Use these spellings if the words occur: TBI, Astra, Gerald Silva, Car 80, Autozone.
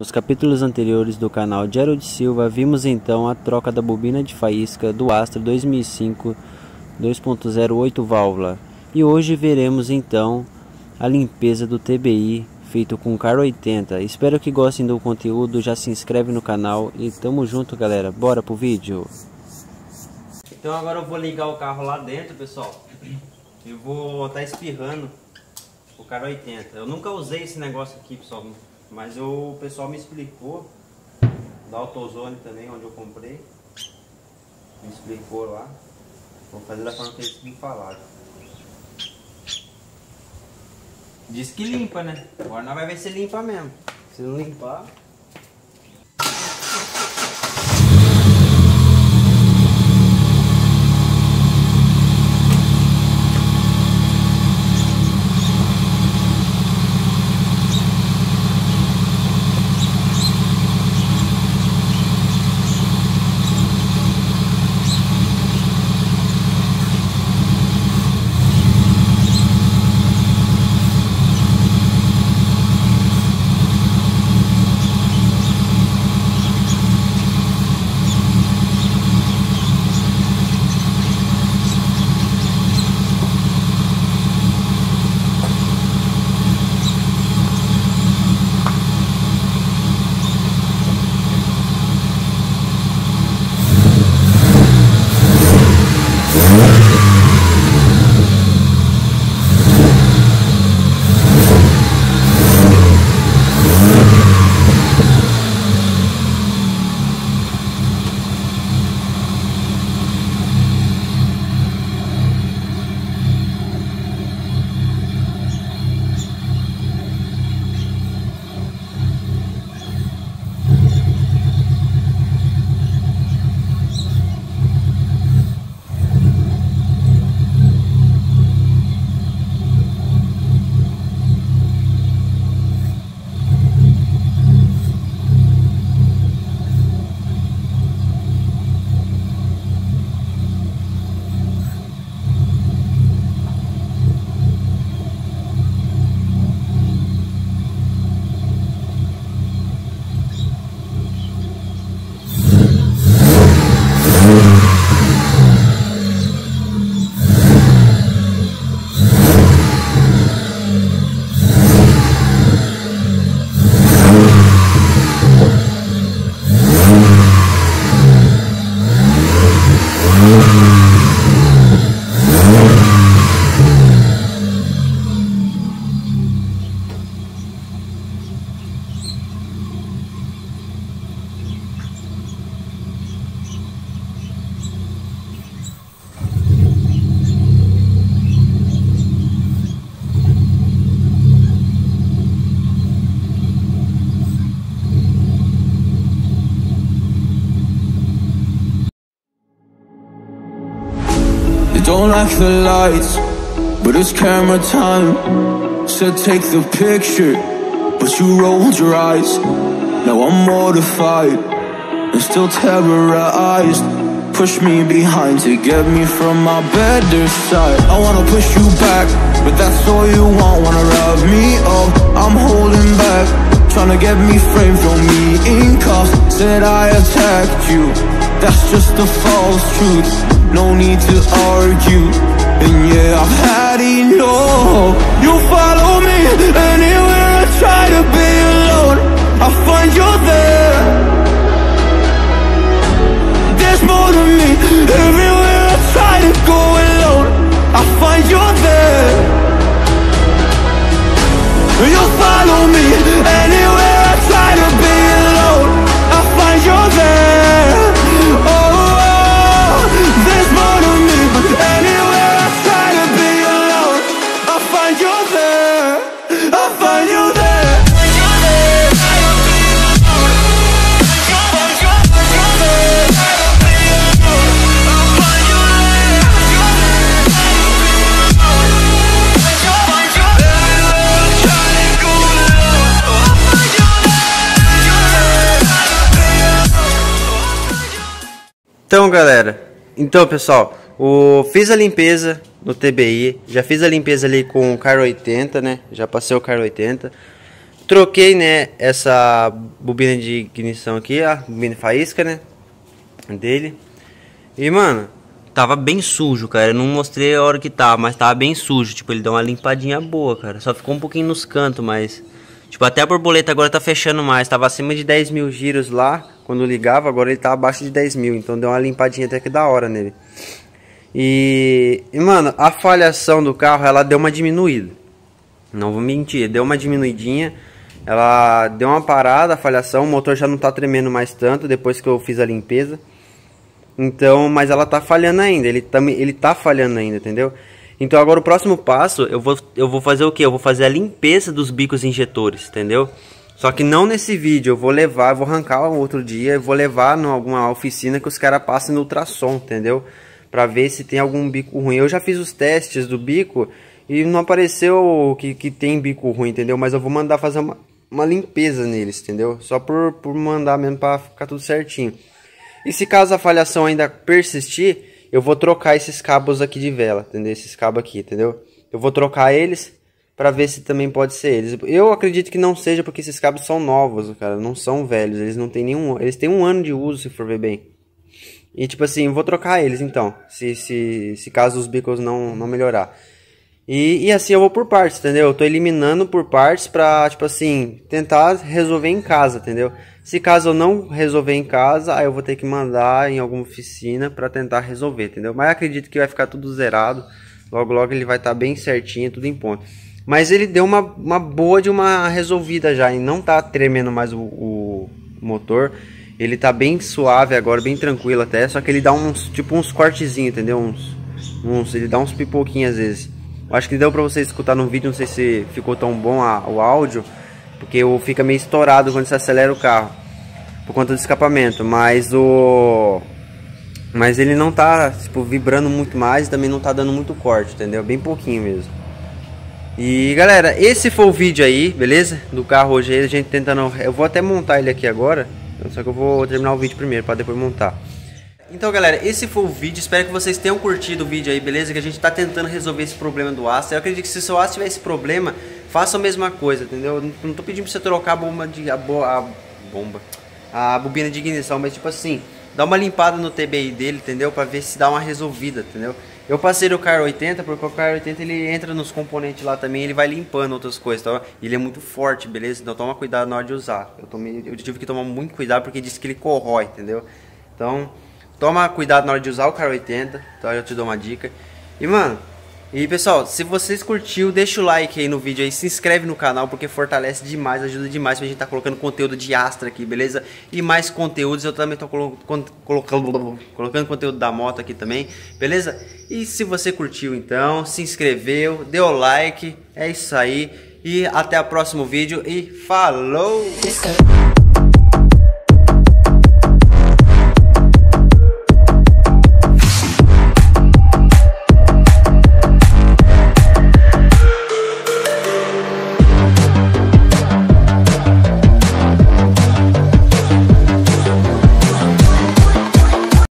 Nos capítulos anteriores do canal Gerald Silva, vimos então a troca da bobina de faísca do Astra 2005 2.08 válvula. E hoje veremos então a limpeza do TBI feito com Car 80. Espero que gostem do conteúdo, já se inscreve no canal e tamo junto, galera. Bora pro vídeo! Então agora eu vou ligar o carro lá dentro, pessoal. Eu vou estar espirrando o Car 80. Eu nunca usei esse negócio aqui, pessoal. Mas o pessoal me explicou, da Autozone também, onde eu comprei, me explicou lá. Vou fazer da forma que eles me falaram. Diz que limpa, né? Agora nós vamos ver se limpa mesmo. Se não limpar... Don't like the lights, but it's camera time. Said take the picture, but you rolled your eyes. Now I'm mortified and still terrorized. Push me behind to get me from my better side. I wanna push you back, but that's all you want. Wanna rub me up, I'm holding back. Tryna get me framed, throw me in cuffs. Said I attacked you, that's just a false truth. No need to argue, and yeah, I've had enough. You follow me anywhere I try to be alone. I find you're there. There's more to me everywhere I try to go alone. I find you're there. You follow me anywhere I try to be alone. I find you're there. Oh. Então, galera, pessoal, fiz a limpeza no TBI, já fiz a limpeza ali com o Car 80, né? Já passei o Car 80. Troquei, né, essa bobina de ignição aqui, a bobina faísca, né, dele. E, mano, tava bem sujo, cara. Eu não mostrei a hora que tava, mas tava bem sujo. Tipo, ele deu uma limpadinha boa, cara. Só ficou um pouquinho nos cantos, mas... Tipo, até a borboleta agora tá fechando mais. Tava acima de 10 mil giros lá, quando eu ligava. Agora ele tá abaixo de 10 mil. Então deu uma limpadinha até que da hora nele. E mano, a falhação do carro, ela deu uma diminuída. Não vou mentir, deu uma diminuidinha. Ela deu uma parada, a falhação. O motor já não tá tremendo mais tanto depois que eu fiz a limpeza. Então, mas ela tá falhando ainda. Ele tá falhando ainda, entendeu? Então agora o próximo passo, eu vou fazer o que? Eu vou fazer a limpeza dos bicos injetores, entendeu? Só que não nesse vídeo, eu vou arrancar outro dia, eu vou levar em alguma oficina que os caras passem no ultrassom, entendeu? Pra ver se tem algum bico ruim. Eu já fiz os testes do bico e não apareceu que tem bico ruim, entendeu? Mas eu vou mandar fazer uma limpeza neles, entendeu? Só por mandar mesmo pra ficar tudo certinho. E se caso a falhação ainda persistir... Eu vou trocar esses cabos aqui de vela, entendeu? Esses cabos aqui, entendeu? Eu vou trocar eles pra ver se também pode ser eles. Eu acredito que não seja, porque esses cabos são novos, cara. Não são velhos, eles não tem nenhum... Eles têm um ano de uso, se for ver bem. E tipo assim, eu vou trocar eles então. Se caso os bicos não melhorar. E assim eu vou por partes, entendeu? Eu tô eliminando por partes pra, tipo assim, tentar resolver em casa, entendeu? Se caso eu não resolver em casa, aí eu vou ter que mandar em alguma oficina pra tentar resolver, entendeu? Mas acredito que vai ficar tudo zerado. Logo, logo ele vai estar bem certinho, tudo em ponto. Mas ele deu uma boa de uma resolvida já. E não tá tremendo mais o motor. Ele tá bem suave agora, bem tranquilo até. Só que ele dá uns, tipo uns cortezinhos, entendeu? Ele dá uns pipoquinhos às vezes. Acho que deu pra você escutar no vídeo, não sei se ficou tão bom o áudio. Porque fica meio estourado quando você acelera o carro, por conta do escapamento. Mas ele não tá, tipo, vibrando muito mais. E também não tá dando muito corte, entendeu? Bem pouquinho mesmo. E galera, esse foi o vídeo aí, beleza? Do carro hoje, a gente tentando... Eu vou até montar ele aqui agora. Só que eu vou terminar o vídeo primeiro, pra depois montar. Então galera, esse foi o vídeo, espero que vocês tenham curtido o vídeo aí, beleza? Que a gente tá tentando resolver esse problema do Astra. Eu acredito que se o seu Astra tiver esse problema, faça a mesma coisa, entendeu? Eu não tô pedindo pra você trocar a bobina de ignição, mas tipo assim, dá uma limpada no TBI dele, entendeu? Pra ver se dá uma resolvida, entendeu? Eu passei no Car 80, porque o Car 80 ele entra nos componentes lá também, ele vai limpando outras coisas, tá? Ele é muito forte, beleza? Então toma cuidado na hora de usar. Eu tive que tomar muito cuidado porque disse que ele corrói, entendeu? Então... Toma cuidado na hora de usar o Car 80, tá? Eu te dou uma dica. E mano, e pessoal, se vocês curtiu, deixa o like aí no vídeo aí, se inscreve no canal porque fortalece demais, ajuda demais pra gente tá colocando conteúdo de Astra aqui, beleza? E mais conteúdos, eu também tô colocando conteúdo da moto aqui também, beleza? E se você curtiu então, se inscreveu, deu o like, é isso aí. E até o próximo vídeo e falou!